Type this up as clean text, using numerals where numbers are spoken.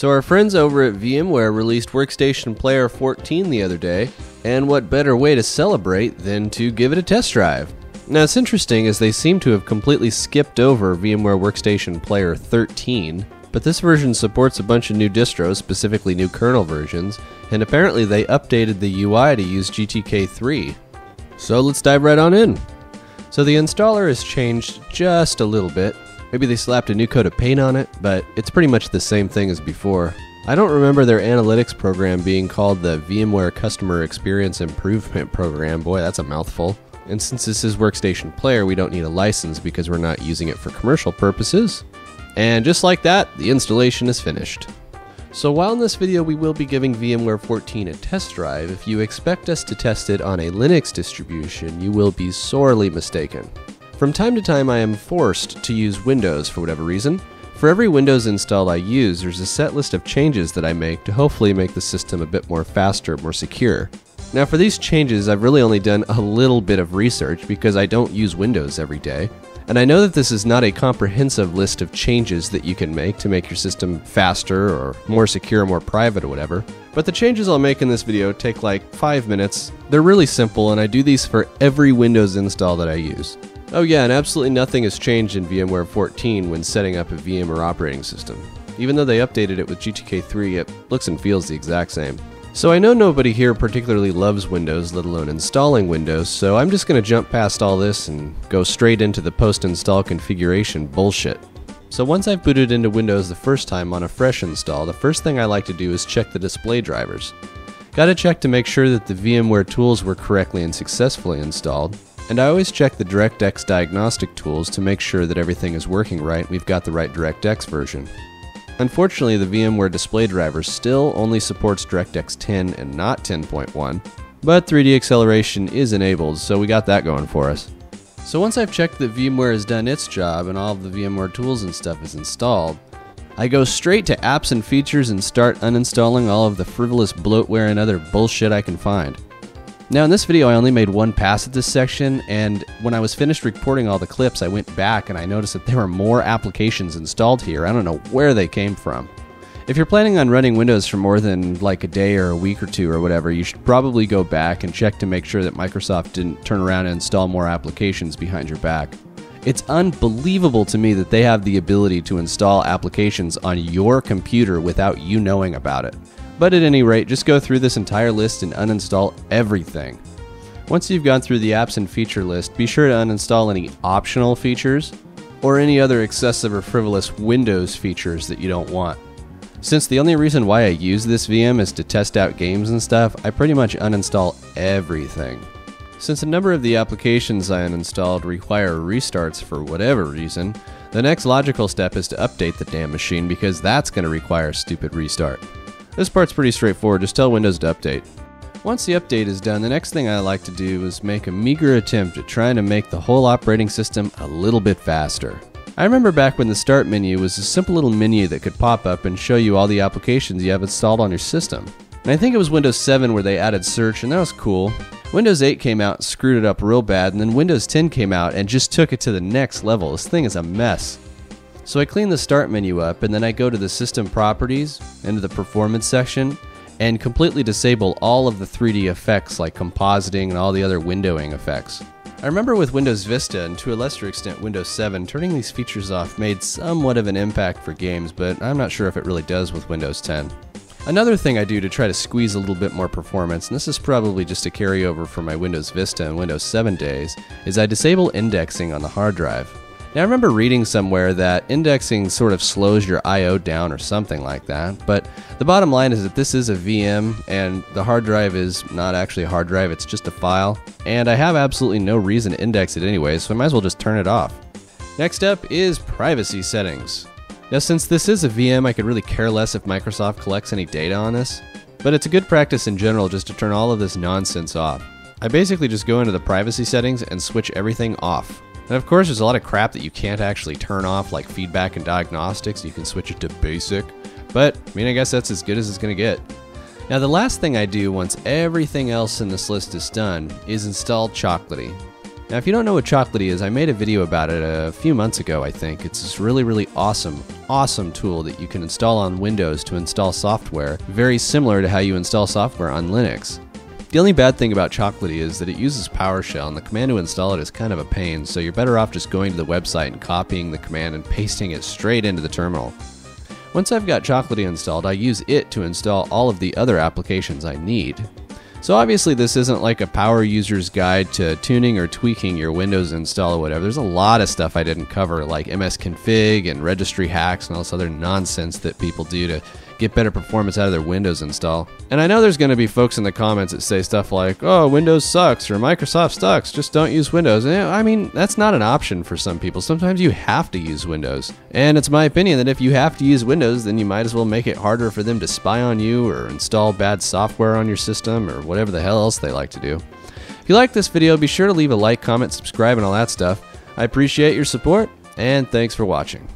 So our friends over at VMware released Workstation Player 14 the other day, and what better way to celebrate than to give it a test drive? Now it's interesting as they seem to have completely skipped over VMware Workstation Player 13, but this version supports a bunch of new distros, specifically new kernel versions, and apparently they updated the UI to use GTK3. So let's dive right on in. So the installer has changed just a little bit. Maybe they slapped a new coat of paint on it, but it's pretty much the same thing as before. I don't remember their analytics program being called the VMware Customer Experience Improvement Program. Boy, that's a mouthful. And since this is Workstation Player, we don't need a license because we're not using it for commercial purposes. And just like that, the installation is finished. So while in this video we will be giving VMware 14 a test drive, if you expect us to test it on a Linux distribution, you will be sorely mistaken. From time to time I am forced to use Windows for whatever reason. For every Windows install I use, there's a set list of changes that I make to hopefully make the system a bit more faster, more secure. Now for these changes I've really only done a little bit of research because I don't use Windows every day. And I know that this is not a comprehensive list of changes that you can make to make your system faster or more secure, more private or whatever. But the changes I'll make in this video take like 5 minutes. They're really simple and I do these for every Windows install that I use. Oh yeah, and absolutely nothing has changed in VMware 14 when setting up a VM or operating system. Even though they updated it with GTK3, it looks and feels the exact same. So I know nobody here particularly loves Windows, let alone installing Windows, so I'm just going to jump past all this and go straight into the post-install configuration bullshit. So once I've booted into Windows the first time on a fresh install, the first thing I like to do is check the display drivers. Gotta check to make sure that the VMware tools were correctly and successfully installed, and I always check the DirectX diagnostic tools to make sure that everything is working right and we've got the right DirectX version. Unfortunately, the VMware display driver still only supports DirectX 10 and not 10.1, but 3D acceleration is enabled, so we got that going for us. So once I've checked that VMware has done its job and all of the VMware tools and stuff is installed, I go straight to apps and features and start uninstalling all of the frivolous bloatware and other bullshit I can find. Now in this video I only made one pass at this section, and when I was finished recording all the clips I went back and I noticed that there were more applications installed here. I don't know where they came from. If you're planning on running Windows for more than like a day or a week or two or whatever, you should probably go back and check to make sure that Microsoft didn't turn around and install more applications behind your back. It's unbelievable to me that they have the ability to install applications on your computer without you knowing about it. But at any rate, just go through this entire list and uninstall everything. Once you've gone through the apps and feature list, be sure to uninstall any optional features or any other excessive or frivolous Windows features that you don't want. Since the only reason why I use this VM is to test out games and stuff, I pretty much uninstall everything. Since a number of the applications I uninstalled require restarts for whatever reason, the next logical step is to update the damn machine because that's going to require a stupid restart. This part's pretty straightforward, just tell Windows to update. Once the update is done, the next thing I like to do is make a meager attempt at trying to make the whole operating system a little bit faster. I remember back when the start menu was a simple little menu that could pop up and show you all the applications you have installed on your system. And I think it was Windows 7 where they added search, and that was cool. Windows 8 came out and screwed it up real bad, and then Windows 10 came out and just took it to the next level. This thing is a mess. So I clean the start menu up and then I go to the system properties, into the performance section, and completely disable all of the 3D effects like compositing and all the other windowing effects. I remember with Windows Vista and to a lesser extent Windows 7, turning these features off made somewhat of an impact for games, but I'm not sure if it really does with Windows 10. Another thing I do to try to squeeze a little bit more performance, and this is probably just a carryover from my Windows Vista and Windows 7 days, is I disable indexing on the hard drive. Now I remember reading somewhere that indexing sort of slows your I/O down or something like that, but the bottom line is that this is a VM and the hard drive is not actually a hard drive, it's just a file, and I have absolutely no reason to index it anyway, so I might as well just turn it off. Next up is privacy settings. Now since this is a VM, I could really care less if Microsoft collects any data on us, but it's a good practice in general just to turn all of this nonsense off. I basically just go into the privacy settings and switch everything off. And of course there's a lot of crap that you can't actually turn off like feedback and diagnostics, you can switch it to basic, but I mean I guess that's as good as it's going to get. Now the last thing I do once everything else in this list is done is install Chocolatey. Now, if you don't know what Chocolatey is, I made a video about it a few months ago, I think. It's this really, really awesome tool that you can install on Windows to install software, very similar to how you install software on Linux. The only bad thing about Chocolatey is that it uses PowerShell, and the command to install it is kind of a pain, so you're better off just going to the website and copying the command and pasting it straight into the terminal. Once I've got Chocolatey installed, I use it to install all of the other applications I need. So obviously this isn't like a power user's guide to tuning or tweaking your Windows install or whatever. There's a lot of stuff I didn't cover, like msconfig and registry hacks and all this other nonsense that people do to get better performance out of their Windows install. And I know there's going to be folks in the comments that say stuff like, oh, Windows sucks, or Microsoft sucks, just don't use Windows. And, I mean, that's not an option for some people. Sometimes you have to use Windows. And it's my opinion that if you have to use Windows, then you might as well make it harder for them to spy on you or install bad software on your system or whatever the hell else they like to do. If you like this video, be sure to leave a like, comment, subscribe, and all that stuff. I appreciate your support, and thanks for watching.